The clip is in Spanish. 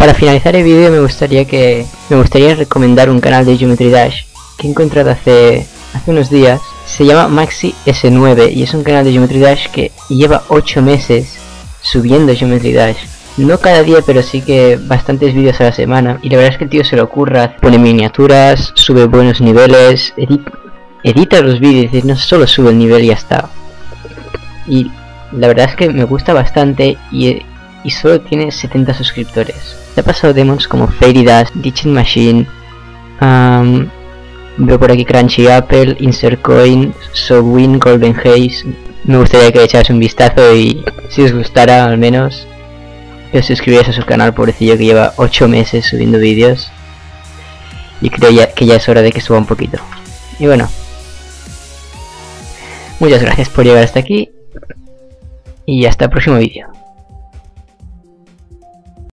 Para finalizar el vídeo me gustaría recomendar un canal de Geometry Dash que he encontrado hace unos días. Se llama MaxiS9 y es un canal de Geometry Dash que lleva 8 meses subiendo Geometry Dash. No cada día, pero sí que bastantes vídeos a la semana. Y la verdad es que el tío se lo ocurra, pone miniaturas, sube buenos niveles, edita los vídeos, no solo sube el nivel y ya está. Y la verdad es que me gusta bastante y solo tiene 70 suscriptores. Se ha pasado demos como Fairy Dash, Ditching Machine, veo por aquí Crunchy Apple, Insert Coin, Sowin, Golden Haze. Me gustaría que echáis un vistazo y si os gustara al menos que os suscribáis a su canal, pobrecillo, que lleva 8 meses subiendo vídeos. Y creo que ya es hora de que suba un poquito. Y bueno, muchas gracias por llegar hasta aquí y hasta el próximo vídeo.